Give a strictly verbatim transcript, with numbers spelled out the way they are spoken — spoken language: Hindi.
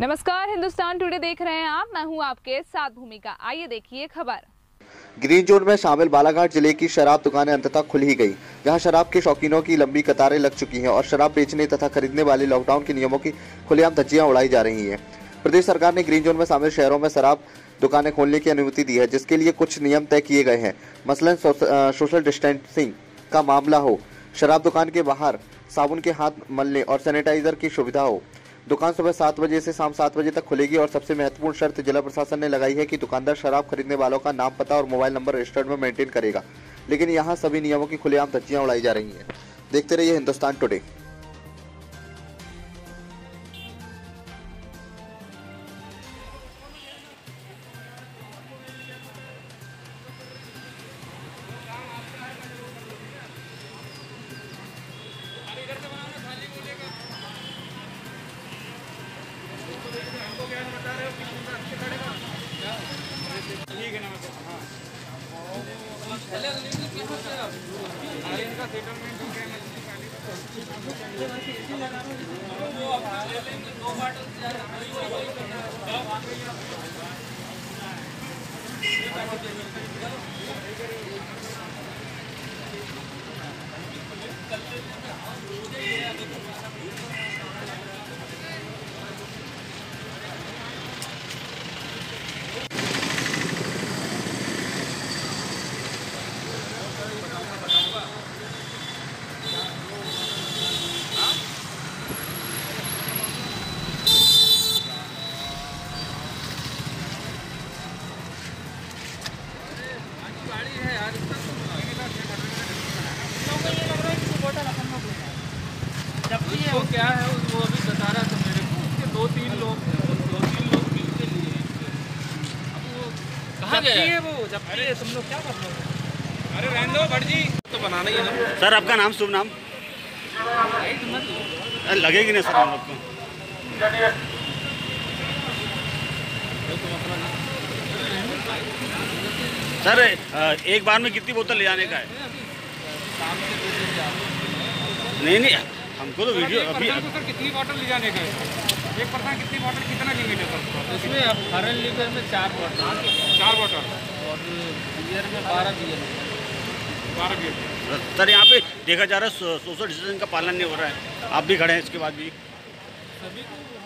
नमस्कार, हिंदुस्तान टुडे देख रहे हैं आप। मैं हूं आपके साथ भूमिका। आइए देखिए खबर। ग्रीन जोन में शामिल बालाघाट जिले की शराब दुकानें अंततः खुल ही गई, जहां शराब के शौकीनों की लंबी कतारें लग चुकी हैं और शराब बेचने तथा खरीदने वाले लॉकडाउन के नियमों की खुलेआम धज्जियां उड़ाई जा रही हैं। प्रदेश सरकार ने ग्रीन जोन में शामिल शहरों में शराब दुकानें खोलने की अनुमति दी है, जिसके लिए कुछ नियम तय किए गए हैं। मसलन सोशल डिस्टेंसिंग का मामला हो, शराब दुकान के बाहर साबुन के हाथ मलने और सैनिटाइजर की सुविधा हो। दुकान सुबह सात बजे से शाम सात बजे तक खुलेगी और सबसे महत्वपूर्ण शर्त जिला प्रशासन ने लगाई है कि दुकानदार शराब खरीदने वालों का नाम, पता और मोबाइल नंबर रजिस्टर्ड में मेंटेन करेगा। लेकिन यहां सभी नियमों की खुलेआम धज्जियां उड़ाई जा रही हैं। देखते रहिए हिंदुस्तान टुडे। ठीक है नमस्ते। हाँ, पहले इनका सेटलमेंट हो गया, दो पार्ट वो क्या है, वो अभी बता रहा था मेरे को। उसके दो तीन लोग दो तीन लोग मिल के लिए अब वो कहाँ गए हैं? वो जब अरे तुम लोग क्या कर रहे हो? अरे रहने दो भट जी, तो बनाना ही है ना। सर आपका नाम, शुभ नाम लगेगी नहीं सर आपको। सर एक बार में कितनी बोतल ले जाने का है? नहीं नहीं, हमको तो वीडियो अभी सर कितनी बॉटल ले जाने का है? एक पर्सन कितनी बॉटल, कितना लिमिट है सर इसमें? हरल लीटर में चार बॉटल चार बॉटल और बियर में बारह बियर बारह बियर सर यहाँ पे देखा जा रहा है सोशल डिस्टेंसिंग का पालन नहीं हो रहा है। आप भी खड़े हैं, इसके बाद भी सभी को